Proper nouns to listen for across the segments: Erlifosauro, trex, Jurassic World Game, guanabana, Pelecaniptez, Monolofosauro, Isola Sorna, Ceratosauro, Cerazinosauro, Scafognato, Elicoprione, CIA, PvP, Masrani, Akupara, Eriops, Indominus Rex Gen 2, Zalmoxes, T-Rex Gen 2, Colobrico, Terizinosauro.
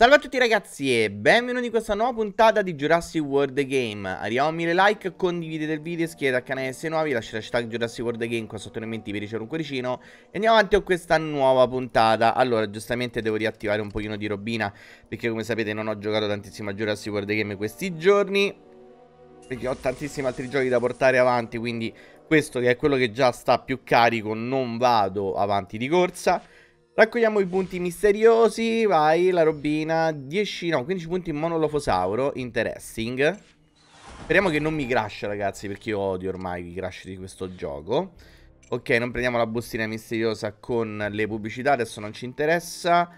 Salve a tutti ragazzi e benvenuti in questa nuova puntata di Jurassic World Game. Arriviamo a 1000 like, condividete il video, iscrivetevi al canale se nuovi, lasciate hashtag Jurassic World Game qua sotto nei commenti per ricevere un cuoricino. E andiamo avanti con questa nuova puntata. Allora, giustamente devo riattivare un pochino di robina, perché come sapete non ho giocato tantissimo a Jurassic World Game questi giorni, perché ho tantissimi altri giochi da portare avanti. Quindi questo, che è quello che già sta più carico, non vado avanti di corsa. Raccogliamo i punti misteriosi, vai, la robina, 15 punti in monolofosauro, interesting. Speriamo che non mi crash ragazzi, perché io odio ormai i crash di questo gioco. Ok, non prendiamo la bustina misteriosa con le pubblicità, adesso non ci interessa.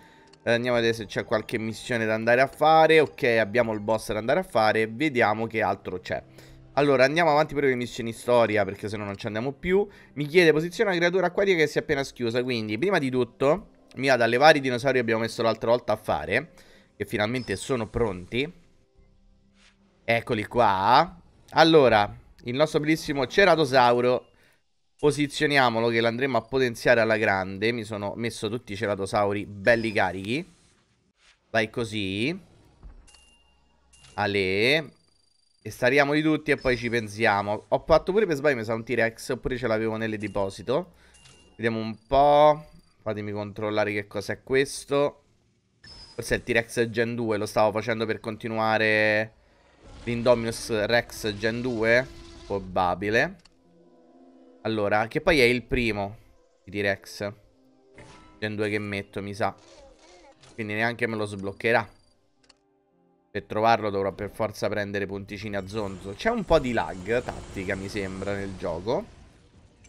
Andiamo a vedere se c'è qualche missione da andare a fare. Ok, abbiamo il boss da andare a fare, vediamo che altro c'è. Allora, andiamo avanti per le missioni storia, perché se no non ci andiamo più. Mi chiede posizione una creatura acquatica che si è appena schiusa. Quindi, prima di tutto, mi vado a levare i dinosauri che abbiamo messo l'altra volta a fare, che finalmente sono pronti. Eccoli qua. Allora, il nostro bellissimo Ceratosauro, posizioniamolo che l'andremo a potenziare alla grande. Mi sono messo tutti i Ceratosauri belli carichi. Vai così. Ale... Estariamoli tutti e poi ci pensiamo. Ho fatto pure per sbaglio, mi sa un T-Rex, oppure ce l'avevo nel deposito. Vediamo un po'. Fatemi controllare che cos'è questo. Forse è il T-Rex Gen 2, lo stavo facendo per continuare l'Indominus Rex Gen 2. Probabile. Allora, che poi è il primo T-Rex Gen 2 che metto, mi sa. Quindi neanche me lo sbloccherà. Per trovarlo dovrò per forza prendere punticini a zonzo. C'è un po' di lag tattica mi sembra nel gioco.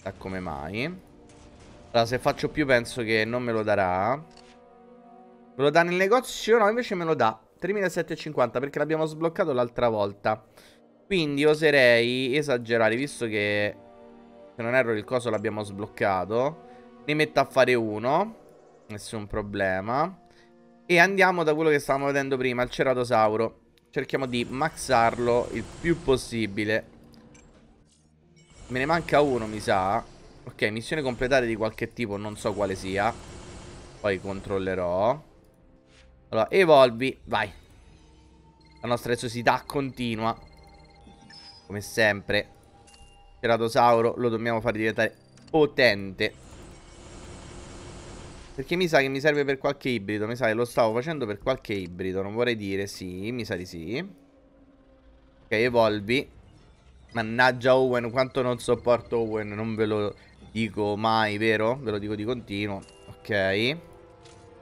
Da come mai. Allora se faccio più penso che non me lo darà. Me lo dà nel negozio? No, invece me lo dà 3.750 perché l'abbiamo sbloccato l'altra volta. Quindi oserei esagerare, visto che se non erro il coso l'abbiamo sbloccato. Ne metto a fare uno. Nessun problema. E andiamo da quello che stavamo vedendo prima, il Ceratosauro. Cerchiamo di maxarlo il più possibile. Me ne manca uno mi sa. Ok, missione completata di qualche tipo, non so quale sia. Poi controllerò. Allora, evolvi, vai. La nostra esusità continua, come sempre. Ceratosauro lo dobbiamo far diventare potente, perché mi sa che mi serve per qualche ibrido. Mi sa che lo stavo facendo per qualche ibrido. Non vorrei dire sì, mi sa di sì. Ok, evolvi. Mannaggia Owen, quanto non sopporto Owen. Non ve lo dico mai, vero? Ve lo dico di continuo. Ok.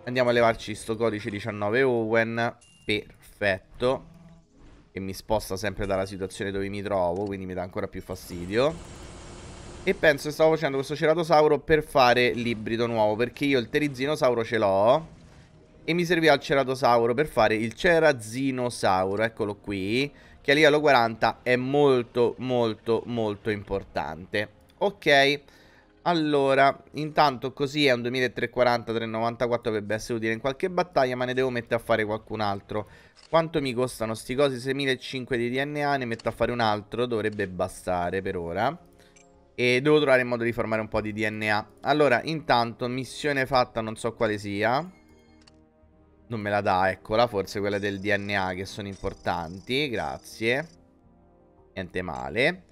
Andiamo a levarci sto codice 19 Owen. Perfetto. Che mi sposta sempre dalla situazione dove mi trovo, quindi mi dà ancora più fastidio. E penso che stavo facendo questo Ceratosauro per fare l'ibrido nuovo, perché io il Terizinosauro ce l'ho e mi serviva il Ceratosauro per fare il Cerazinosauro. Eccolo qui, che a livello 40 è molto molto molto importante. Ok, allora intanto così è un 2340, 394 dovrebbe essere utile in qualche battaglia, ma ne devo mettere a fare qualcun altro. Quanto mi costano sti cosi? 6.500 di DNA, ne metto a fare un altro, dovrebbe bastare per ora. E devo trovare il modo di formare un po' di DNA. Allora, intanto, missione fatta, non so quale sia. Non me la dà, eccola, forse quella del DNA che sono importanti, grazie. Niente male.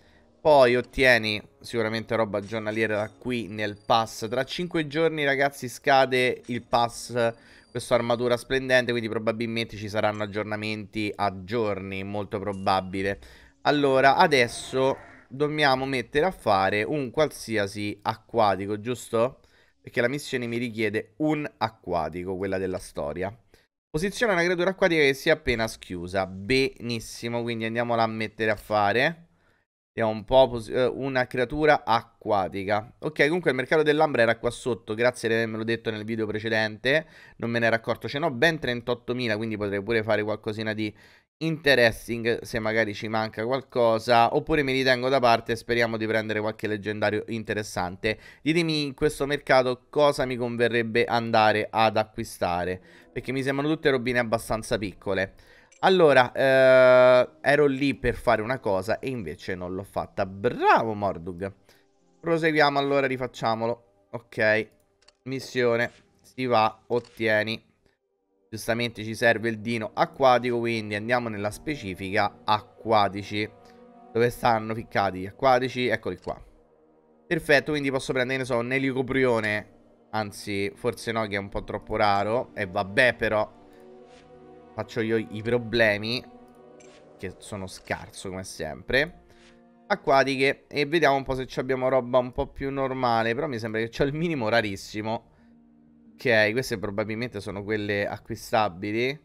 Poi ottieni sicuramente roba giornaliera da qui nel pass. Tra 5 giorni, ragazzi, scade il pass, questa armatura splendente, quindi probabilmente ci saranno aggiornamenti a giorni, molto probabile. Allora, adesso... dobbiamo mettere a fare un qualsiasi acquatico, giusto? Perché la missione mi richiede un acquatico, quella della storia. Posiziona una creatura acquatica che si è appena schiusa. Benissimo, quindi andiamola a mettere a fare. Vediamo un po', una creatura acquatica. Ok, comunque il mercato dell'Ambra era qua sotto, grazie di avermelo detto nel video precedente. Non me ne ero accorto, ce n'ho ben 38.000, quindi potrei pure fare qualcosina di... interesting, se magari ci manca qualcosa, oppure mi ritengo da parte e speriamo di prendere qualche leggendario interessante. Ditemi in questo mercato cosa mi converrebbe andare ad acquistare, perché mi sembrano tutte robine abbastanza piccole. Allora, ero lì per fare una cosa e invece non l'ho fatta. Bravo Mordug. Proseguiamo allora, rifacciamolo. Ok, missione, si va, ottieni Giustamente ci serve il dino acquatico, quindi andiamo nella specifica acquatici. Dove stanno ficcati? Acquatici, eccoli qua. Perfetto, quindi posso prendere, ne so, un Elicoprione. Anzi, forse no, che è un po' troppo raro. E vabbè, però faccio io i problemi, che sono scarso come sempre. Acquatiche. E vediamo un po' se abbiamo roba un po' più normale. Però mi sembra che c'ho il minimo rarissimo. Ok, queste probabilmente sono quelle acquistabili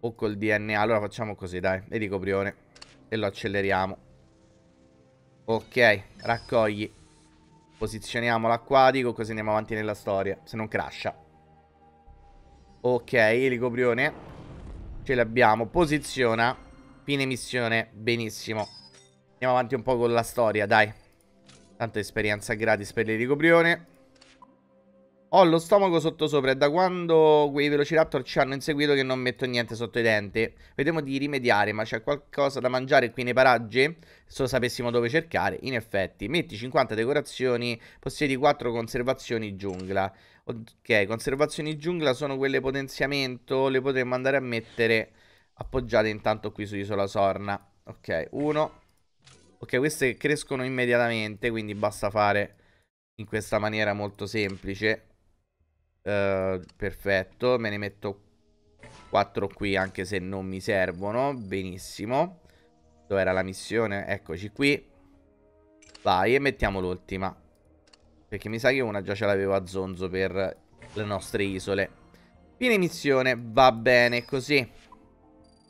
o col DNA. Allora facciamo così, dai, Elicoprione, e lo acceleriamo. Ok, raccogli. Posizioniamo l'acquatico, così andiamo avanti nella storia, se non crasha. Ok, Elicoprione, ce l'abbiamo. Posiziona. Fine missione. Benissimo. Andiamo avanti un po' con la storia, dai. Tanta esperienza gratis per l'Elicoprione. Ho lo stomaco sottosopra, è da quando quei velociraptor ci hanno inseguito che non metto niente sotto i denti. Vediamo di rimediare, ma c'è qualcosa da mangiare qui nei paraggi? Se sapessimo dove cercare, in effetti. Metti 50 decorazioni, possiedi 4 conservazioni giungla. Ok, conservazioni giungla sono quelle potenziamento, le potremmo andare a mettere appoggiate intanto qui su Isola Sorna. Ok, 1. Ok, queste crescono immediatamente, quindi basta fare in questa maniera molto semplice. Perfetto, me ne metto 4 qui anche se non mi servono. Benissimo. Dove era la missione? Eccoci qui. Vai e mettiamo l'ultima, perché mi sa che una già ce l'avevo a zonzo per le nostre isole. Fine missione, va bene così.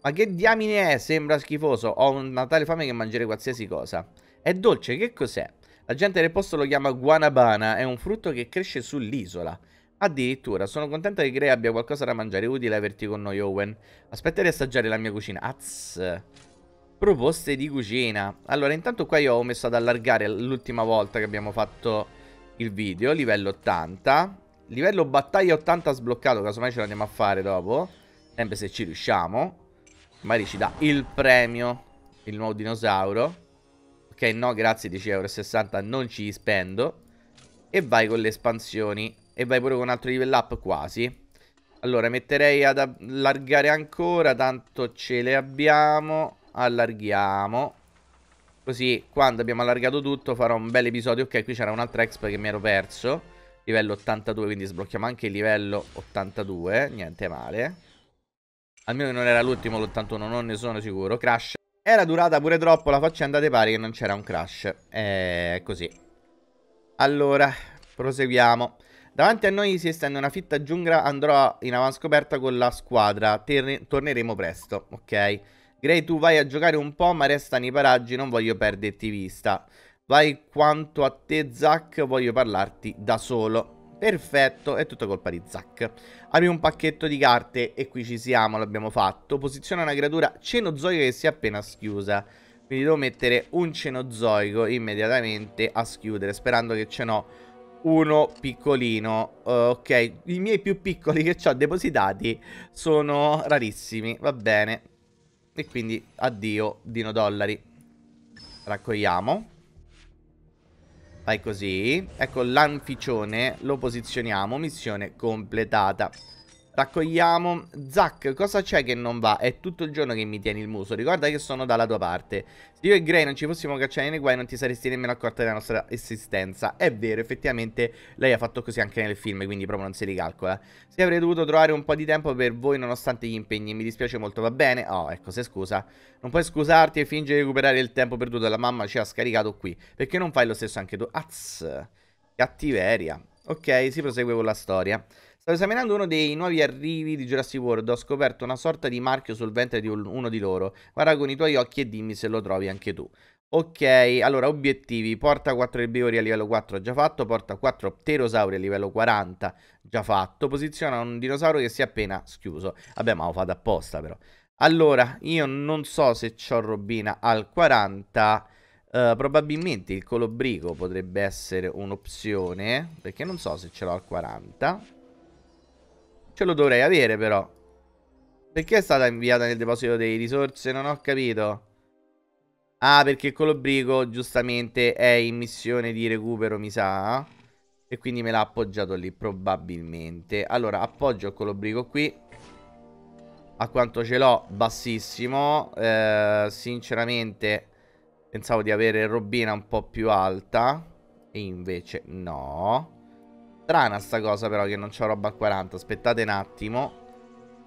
Ma che diamine è? Sembra schifoso. Ho una tale fame che mangiare qualsiasi cosa. È dolce, che cos'è? La gente del posto lo chiama guanabana. È un frutto che cresce sull'isola. Addirittura, sono contenta che Gray abbia qualcosa da mangiare. È utile averti con noi, Owen. Aspetta di assaggiare la mia cucina. Az. Proposte di cucina. Allora, intanto qua io ho messo ad allargare l'ultima volta che abbiamo fatto il video. Livello 80. Livello battaglia 80 sbloccato. Casomai ce l'andiamo a fare dopo. Sempre se ci riusciamo. Magari ci dà il premio. Il nuovo dinosauro. Ok, no, grazie, 10,60 euro. Non ci spendo. E vai con le espansioni. E vai pure con un altro level up quasi. Allora metterei ad allargare ancora. Tanto ce le abbiamo. Allarghiamo. Così quando abbiamo allargato tutto farò un bel episodio. Ok, qui c'era un'altra exp che mi ero perso. Livello 82, quindi sblocchiamo anche il livello 82. Niente male. Almeno che non era l'ultimo l'81, non ne sono sicuro. Crash. Era durata pure troppo la faccenda, te pare che non c'era un crash. È così. Allora proseguiamo. Davanti a noi si estende una fitta giungla, andrò in avanscoperta con la squadra, torneremo presto, ok? Gray, tu vai a giocare un po' ma resta nei paraggi, non voglio perderti vista. Vai, quanto a te Zack, voglio parlarti da solo. Perfetto, è tutta colpa di Zack. Apri un pacchetto di carte e qui ci siamo, l'abbiamo fatto. Posiziona una creatura cenozoica che si è appena schiusa. Quindi devo mettere un cenozoico immediatamente a schiudere, sperando che ce n'ho uno piccolino. Ok, i miei più piccoli che ho depositati sono rarissimi, va bene. E quindi addio dino dollari. Raccogliamo. Fai così. Ecco l'anficione, lo posizioniamo. Missione completata. Raccogliamo. Zack, cosa c'è che non va? È tutto il giorno che mi tieni il muso. Ricorda che sono dalla tua parte. Se io e Gray non ci fossimo cacciare nei guai, non ti saresti nemmeno accorta della nostra esistenza. È vero, effettivamente lei ha fatto così anche nel film, quindi proprio non si ricalcola. Se avrei dovuto trovare un po' di tempo per voi nonostante gli impegni, mi dispiace molto, va bene? Oh, ecco, se scusa. Non puoi scusarti e fingere di recuperare il tempo perduto. La mamma ci ha scaricato qui. Perché non fai lo stesso anche tu? Az. Cattiveria. Ok, si prosegue con la storia. Stavo esaminando uno dei nuovi arrivi di Jurassic World. Ho scoperto una sorta di marchio sul ventre di uno di loro. Guarda con i tuoi occhi e dimmi se lo trovi anche tu. Ok, allora obiettivi. Porta 4 erbivori a livello 4, già fatto. Porta 4 pterosauri a livello 40, già fatto. Posiziona un dinosauro che si è appena schiuso. Vabbè, ma lo fate apposta però. Allora, io non so se c'ho robina al 40. Probabilmente il Colobrico potrebbe essere un'opzione, perché non so se ce l'ho al 40. Ce lo dovrei avere però. Perché è stata inviata nel deposito delle risorse? Non ho capito. Ah, perché Colobrico giustamente è in missione di recupero, mi sa. E quindi me l'ha appoggiato lì probabilmente. Allora appoggio Colobrico qui. a quanto ce l'ho bassissimo, sinceramente pensavo di avere robina un po' più alta e invece no. Strana sta cosa però che non c'ho roba a 40. Aspettate un attimo.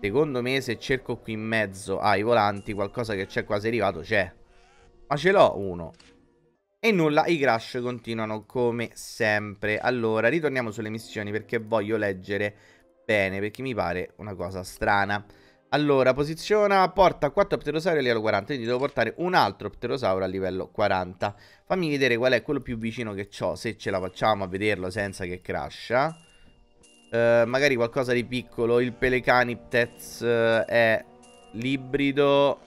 Secondo me se cerco qui in mezzo ai volanti qualcosa che c'è quasi arrivato c'è. Ma ce l'ho uno. E nulla, i crash continuano come sempre. Allora, ritorniamo sulle missioni perché voglio leggere bene, perché mi pare una cosa strana. Allora, posiziona, porta 4 pterosauri a livello 40, quindi devo portare un altro pterosauro a livello 40. Fammi vedere qual è quello più vicino che ho, se ce la facciamo a vederlo senza che crasha. Magari qualcosa di piccolo, il Pelecaniptez è l'ibrido,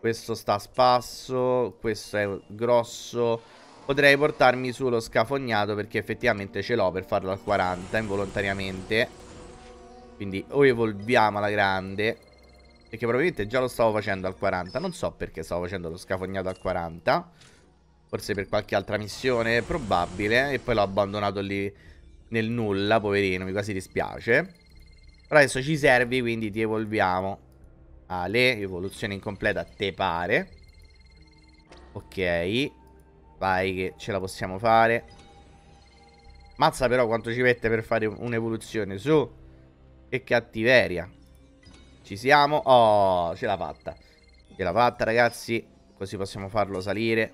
questo sta a spasso, questo è grosso. Potrei portarmi sullo Scafognato perché effettivamente ce l'ho per farlo al 40 involontariamente. Quindi o evolviamo alla grande, perché probabilmente già lo stavo facendo al 40. Non so perché stavo facendo lo Scafognato al 40. Forse per qualche altra missione, probabile. E poi l'ho abbandonato lì nel nulla, poverino, mi quasi dispiace. Però adesso ci servi, quindi ti evolviamo. Ale, evoluzione incompleta, te pare. Ok, vai che ce la possiamo fare. Mazza però quanto ci mette per fare un'evoluzione, su. Che cattiveria. Ci siamo. Oh, ce l'ha fatta. Ce l'ha fatta ragazzi. Così possiamo farlo salire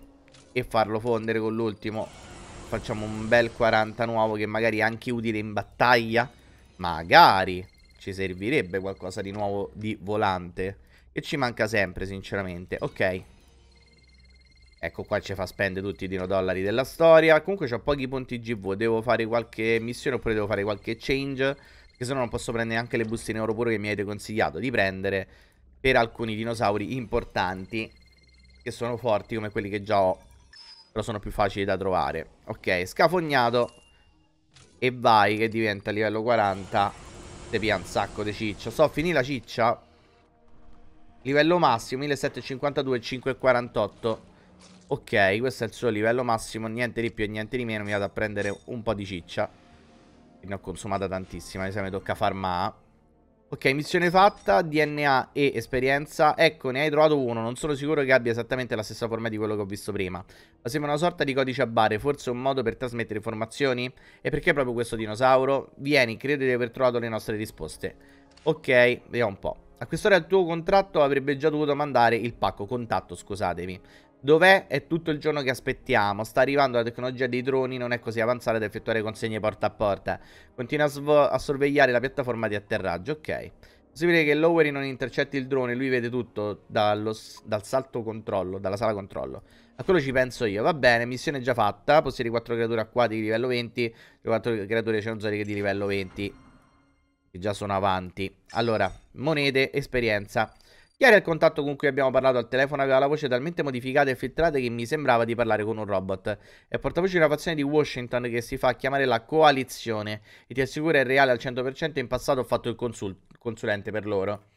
e farlo fondere con l'ultimo. Facciamo un bel 40 nuovo che magari è anche utile in battaglia. Magari ci servirebbe qualcosa di nuovo di volante, che ci manca sempre sinceramente. Ok, ecco qua ci fa spendere tutti i $10 della storia. Comunque c'ho pochi punti GV. Devo fare qualche missione oppure devo fare qualche change, che se no non posso prendere anche le bustine oro puro che mi avete consigliato di prendere per alcuni dinosauri importanti che sono forti come quelli che già ho, però sono più facili da trovare. Ok, Scafognato, e vai che diventa livello 40. Te pia un sacco di ciccia. So, finì la ciccia. Livello massimo 1752, 548. Ok, questo è il suo livello massimo. Niente di più e niente di meno. Mi vado a prendere un po' di ciccia, ne ho consumata tantissima, adesso mi tocca farmà. Ok, missione fatta, DNA e esperienza. Ecco, ne hai trovato uno, non sono sicuro che abbia esattamente la stessa forma di quello che ho visto prima, ma sembra una sorta di codice a barre, forse un modo per trasmettere informazioni. E perché proprio questo dinosauro? Vieni, credo di aver trovato le nostre risposte. Ok, vediamo un po'. A quest'ora il tuo contratto avrebbe già dovuto mandare il pacco contatto, scusatemi. Dov'è? È tutto il giorno che aspettiamo. Sta arrivando la tecnologia dei droni, non è così avanzata da effettuare consegne porta a porta. Continua a sorvegliare la piattaforma di atterraggio. Ok, è possibile che Lowery non intercetti il drone, lui vede tutto dal salto controllo, dalla sala controllo. A quello ci penso io. Va bene, missione già fatta. Possiedi 4 creature acquatiche di livello 20, 4 creature cenozoriche di livello 20, che già sono avanti. Allora, monete, esperienza. Ieri al contatto con cui abbiamo parlato al telefono aveva la voce talmente modificata e filtrata che mi sembrava di parlare con un robot. È portavoce di una fazione di Washington che si fa chiamare la coalizione, e ti assicuro è reale al 100%, in passato ho fatto il consulente per loro.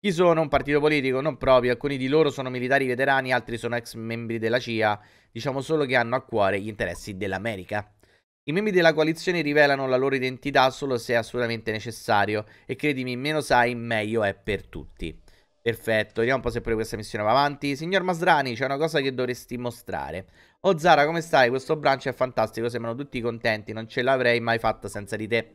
Chi sono? Un partito politico? Non proprio, alcuni di loro sono militari veterani, altri sono ex membri della CIA, diciamo solo che hanno a cuore gli interessi dell'America. I membri della coalizione rivelano la loro identità solo se è assolutamente necessario, e credimi, meno sai meglio è per tutti. Perfetto, vediamo un po' se pure questa missione va avanti. Signor Masrani, c'è una cosa che dovresti mostrare. Oh Zara, come stai? Questo brunch è fantastico, sembrano tutti contenti, non ce l'avrei mai fatta senza di te.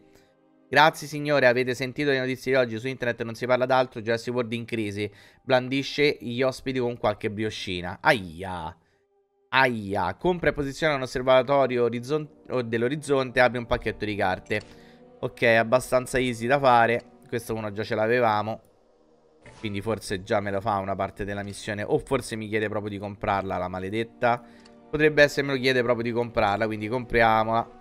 Grazie signore, avete sentito le notizie di oggi? Su internet non si parla d'altro, Jurassic World in crisi, blandisce gli ospiti con qualche brioscina. Aia, aia. Compra e posiziona un osservatorio dell'orizzonte, apri un pacchetto di carte. Ok, abbastanza easy da fare. Questo uno già ce l'avevamo, quindi forse già me lo fa una parte della missione. O forse mi chiede proprio di comprarla, la maledetta. Potrebbe essere me lo chiede proprio di comprarla, quindi compriamola.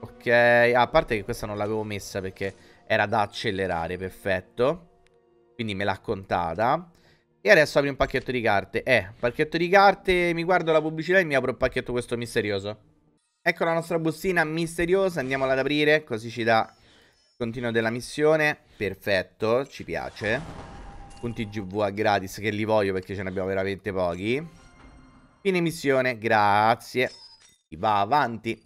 Ok, a parte che questa non l'avevo messa perché era da accelerare. Perfetto, quindi me l'ha contata. E adesso apri un pacchetto di carte. Pacchetto di carte, mi guardo la pubblicità e mi apro il pacchetto questo misterioso. Ecco la nostra bustina misteriosa, andiamola ad aprire, così ci dà il continuo della missione. Perfetto, ci piace. Punti GV a gratis, che li voglio perché ce ne abbiamo veramente pochi. Fine missione, grazie. Si va avanti.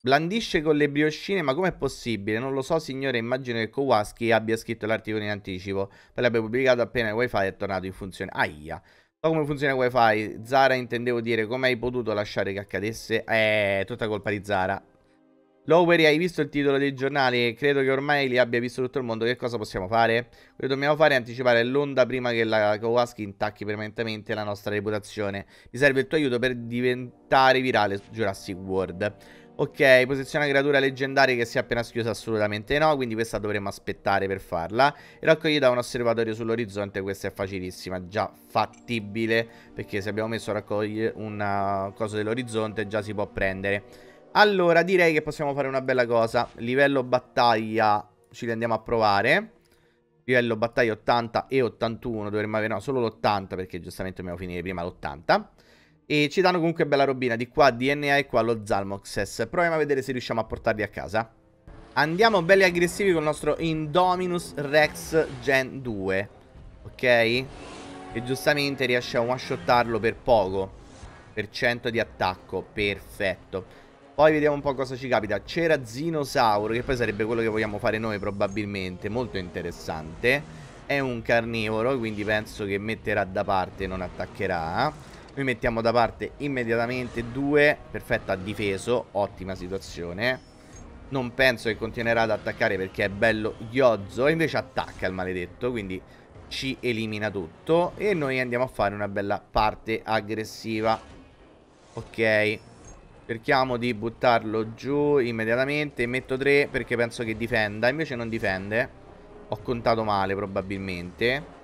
Blandisce con le brioscine, ma com'è possibile? Non lo so signore, immagino che Kowalski abbia scritto l'articolo in anticipo. Poi l'abbia pubblicato appena il wifi è tornato in funzione. Aia. So come funziona il wifi. Zara intendevo dire, come hai potuto lasciare che accadesse? Tutta colpa di Zara. Loweri, hai visto il titolo dei giornali? Credo che ormai li abbia visto tutto il mondo. Che cosa possiamo fare? Quello che dobbiamo fare è anticipare l'onda prima che la Kowalski intacchi permanentemente la nostra reputazione. Mi serve il tuo aiuto per diventare virale su Jurassic World. Ok, posiziona creatura leggendaria che si è appena schiusa, assolutamente no, quindi questa dovremmo aspettare per farla. E raccogli da un osservatorio sull'orizzonte, questa è facilissima, già fattibile, perché se abbiamo messo a raccogliere una cosa dell'orizzonte già si può prendere. Allora, direi che possiamo fare una bella cosa. Livello battaglia ci andiamo a provare. Livello battaglia 80 e 81, dovremmo avere, no, solo l'80 perché giustamente dobbiamo finire prima l'80. E ci danno comunque bella robina, di qua DNA e qua lo Zalmoxes. Proviamo a vedere se riusciamo a portarli a casa. Andiamo belli aggressivi con il nostro Indominus Rex Gen 2. Ok? E giustamente riesce a one-shottarlo per poco. Per 100 di attacco, perfetto. Poi vediamo un po' cosa ci capita. Cerazinosauro, che poi sarebbe quello che vogliamo fare noi probabilmente. Molto interessante. È un carnivoro, quindi penso che metterà da parte e non attaccherà. Noi mettiamo da parte immediatamente 2. Perfetto, ha difeso. Ottima situazione. Non penso che continuerà ad attaccare perché è bello ghiozzo. E invece attacca il maledetto, quindi ci elimina tutto. E noi andiamo a fare una bella parte aggressiva. Ok, cerchiamo di buttarlo giù immediatamente. Metto 3 perché penso che difenda. Invece non difende. Ho contato male probabilmente.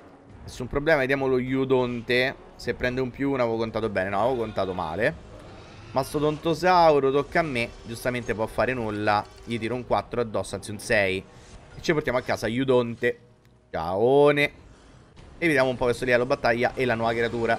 Nessun problema, vediamo lo iudonte. Se prende un più 1 avevo contato bene. No, avevo contato male. Mastodontosauro, tocca a me. Giustamente può fare nulla. Gli tiro un 4 addosso, anzi un 6. E ci portiamo a casa Iudonte. Caone. E vediamo un po' questo livello battaglia e la nuova creatura.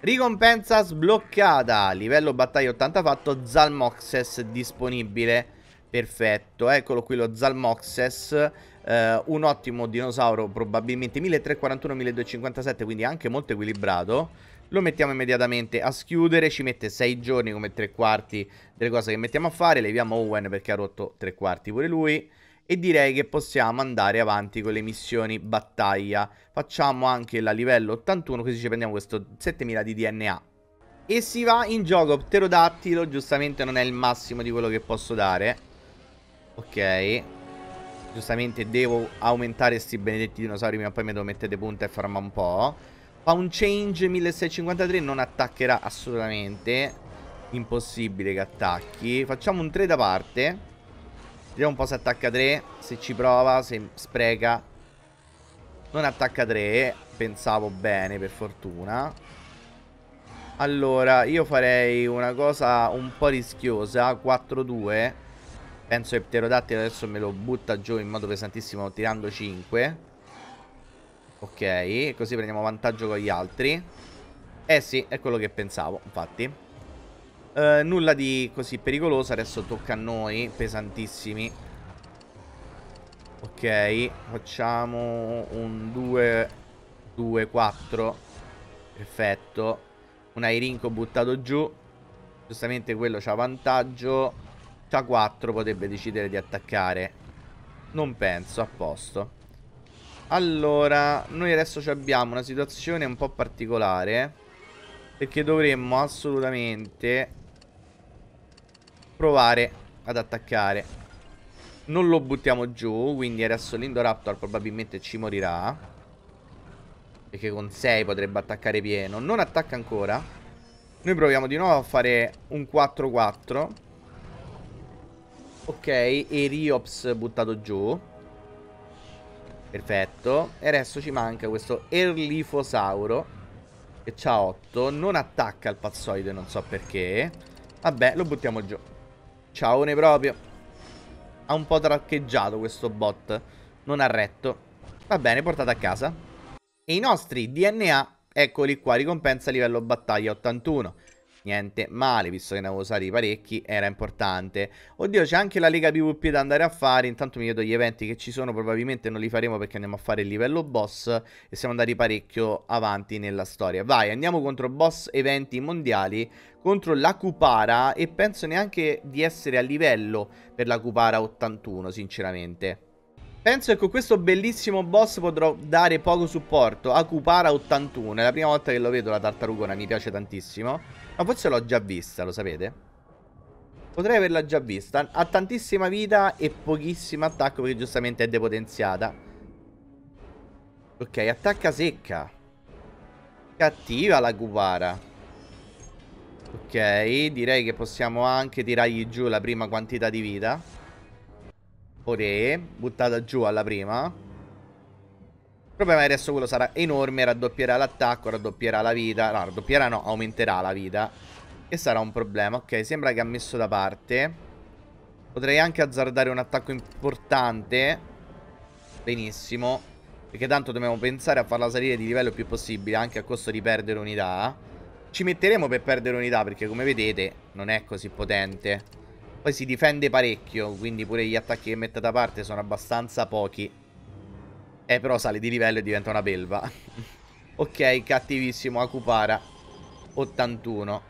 Ricompensa sbloccata. Livello battaglia 80 fatto. Zalmoxes disponibile. Perfetto. Eccolo qui lo Zalmoxes. Un ottimo dinosauro, probabilmente 1341-1257, quindi anche molto equilibrato. Lo mettiamo immediatamente a schiudere, ci mette 6 giorni come 3/4 delle cose che mettiamo a fare. Leviamo Owen perché ha rotto 3/4 pure lui. E direi che possiamo andare avanti con le missioni battaglia. Facciamo anche la livello 81, così ci prendiamo questo 7000 di DNA. E si va in gioco pterodattilo, giustamente non è il massimo di quello che posso dare. Ok, giustamente devo aumentare questi benedetti dinosauri, ma poi me lo mettete punta e farma un po'. Fa un change 1653, non attaccherà assolutamente. Impossibile che attacchi. Facciamo un 3 da parte. Vediamo un po' se attacca 3. Se ci prova, se spreca. Non attacca 3. Pensavo bene, per fortuna. Allora, io farei una cosa un po' rischiosa. 4-2. Penso che pterodattilo adesso me lo butta giù in modo pesantissimo tirando 5. Ok, così prendiamo vantaggio con gli altri. Eh sì, è quello che pensavo, infatti. Nulla di così pericoloso, adesso tocca a noi, pesantissimi. Ok, facciamo un 2-2-4. Perfetto. Un Airinco buttato giù. Giustamente quello c'ha vantaggio. 4 potrebbe decidere di attaccare. Non penso, a posto. Allora, noi adesso abbiamo una situazione un po' particolare, perché dovremmo assolutamente provare ad attaccare. Non lo buttiamo giù, quindi adesso l'Indoraptor probabilmente ci morirà, perché con 6 potrebbe attaccare pieno. Non attacca ancora. Noi proviamo di nuovo a fare un 4-4. Ok, Eriops buttato giù. Perfetto. E adesso ci manca questo Erlifosauro, che c'ha 8. Non attacca il pazzoide, non so perché. Vabbè, lo buttiamo giù. Ciaone proprio. Ha un po' traccheggiato questo bot. Non ha retto. Va bene, portato a casa. E i nostri DNA, eccoli qua. Ricompensa livello battaglia 81. niente male, visto che ne avevo usati parecchi, era importante. Oddio, c'è anche la lega PvP da andare a fare. Intanto mi vedo gli eventi che ci sono, probabilmente non li faremo perché andiamo a fare il livello boss e siamo andati parecchio avanti nella storia. Vai, andiamo contro boss eventi mondiali, contro l'Akupara, e penso neanche di essere a livello per l'Akupara 81, sinceramente. Penso che con questo bellissimo boss potrò dare poco supporto. Akupara 81, è la prima volta che lo vedo la tartarugona, mi piace tantissimo. Ma forse l'ho già vista, lo sapete? Potrei averla già vista. Ha tantissima vita e pochissimo attacco perché giustamente è depotenziata. Ok, attacca secca. Cattiva l'Akupara. Ok, direi che possiamo anche tirargli giù la prima quantità di vita. Ore, buttata giù alla prima. Il problema è che adesso quello sarà enorme, raddoppierà l'attacco, raddoppierà la vita. No, raddoppierà no, aumenterà la vita. E sarà un problema. Ok, sembra che ha messo da parte. Potrei anche azzardare un attacco importante. Benissimo, perché tanto dobbiamo pensare a farla salire di livello il più possibile, anche a costo di perdere unità. Ci metteremo per perdere unità, perché come vedete non è così potente. Poi si difende parecchio, quindi pure gli attacchi che mette da parte sono abbastanza pochi. Però sale di livello e diventa una belva. Ok, cattivissimo Akupara 81,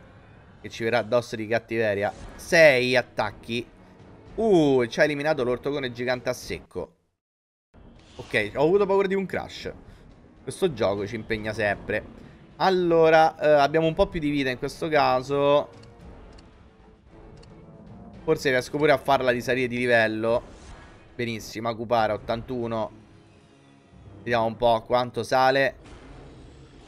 che ci verrà addosso di cattiveria. 6 attacchi. Ci ha eliminato l'ortogone gigante a secco. Ok, ho avuto paura di un crash. Questo gioco ci impegna sempre. Allora, abbiamo un po' più di vita in questo caso. Forse riesco pure a farla risalire di livello. Benissimo, Akupara 81. Vediamo un po' quanto sale.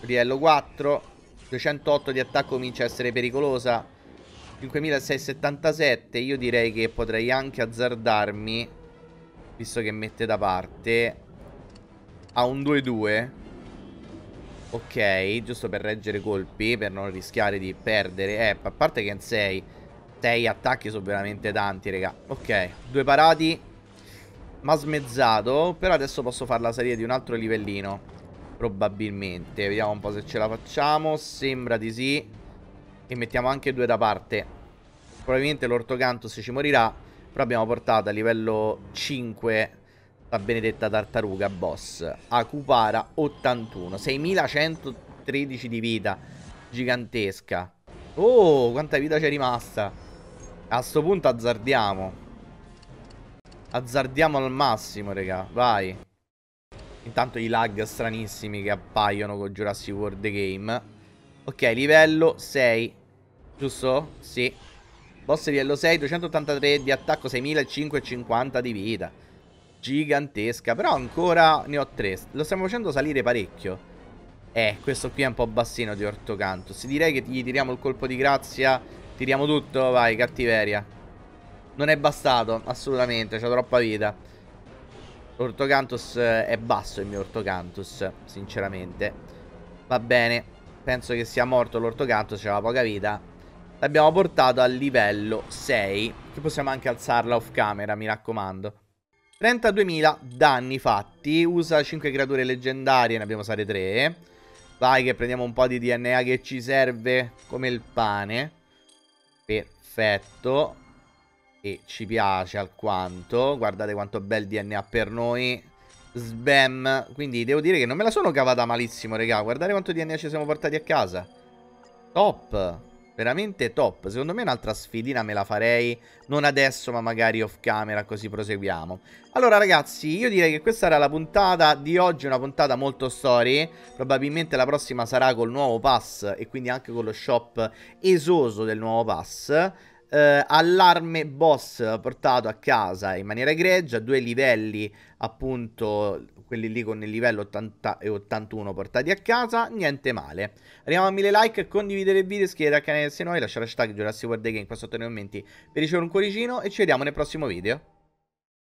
Livello 4. 208 di attacco, comincia a essere pericolosa. 5677. Io direi che potrei anche azzardarmi, visto che mette da parte, a un 2-2. Ok, giusto per reggere colpi, per non rischiare di perdere. A parte che è in 6. 6 attacchi sono veramente tanti, raga. Ok, 2 parati. Ma smezzato. Però adesso posso farla salire di un altro livellino, probabilmente. Vediamo un po' se ce la facciamo. Sembra di sì. E mettiamo anche 2 da parte. Probabilmente l'Ortocantus ci morirà. Però abbiamo portato a livello 5 la benedetta tartaruga boss Akupara 81, 6113 di vita. Gigantesca. Oh, quanta vita c'è rimasta. A sto punto azzardiamo. Azzardiamo al massimo, raga. Vai. Intanto i lag stranissimi che appaiono con Jurassic World Game. Ok, livello 6. Giusto? Sì. Boss livello 6, 283 di attacco, 6550 di vita. Gigantesca. Però ancora ne ho 3. Lo stiamo facendo salire parecchio. Questo qui è un po' bassino di Ortocantus. Direi che gli tiriamo il colpo di grazia. Tiriamo tutto, vai, cattiveria. Non è bastato, assolutamente, c'ha troppa vita. L'Ortocantus è basso, il mio Ortocantus, sinceramente. Va bene, penso che sia morto l'Ortocantus, c'aveva poca vita. L'abbiamo portato al livello 6, che possiamo anche alzarla off camera, mi raccomando. 32.000 danni fatti, usa 5 creature leggendarie, ne abbiamo usate 3. Vai che prendiamo un po' di DNA che ci serve come il pane. Perfetto. E ci piace alquanto. Guardate quanto bel DNA per noi. Sbam. Quindi devo dire che non me la sono cavata malissimo, raga. Guardate quanto DNA ci siamo portati a casa. Top. Veramente top. Secondo me un'altra sfidina me la farei. Non adesso, ma magari off camera, così proseguiamo. Allora ragazzi, io direi che questa era la puntata di oggi, una puntata molto story. Probabilmente la prossima sarà col nuovo pass e quindi anche con lo shop esoso del nuovo pass. Allarme boss portato a casa in maniera egregia, 2 livelli appunto, quelli lì con il livello 80 e 81 portati a casa, niente male. Arriviamo a 1000 like, condividere il video, iscrivetevi al canale se no e lasciare hashtag Jurassic World Game qua sotto nei commenti per ricevere un cuoricino e ci vediamo nel prossimo video.